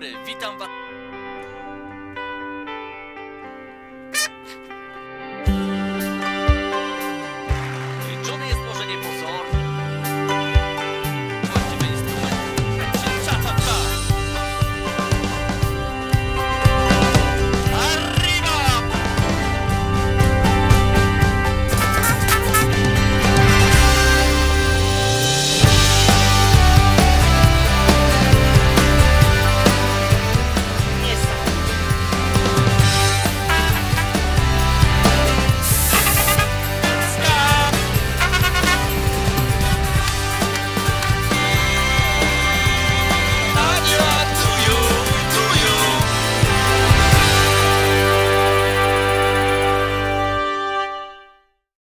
dobry, witam was.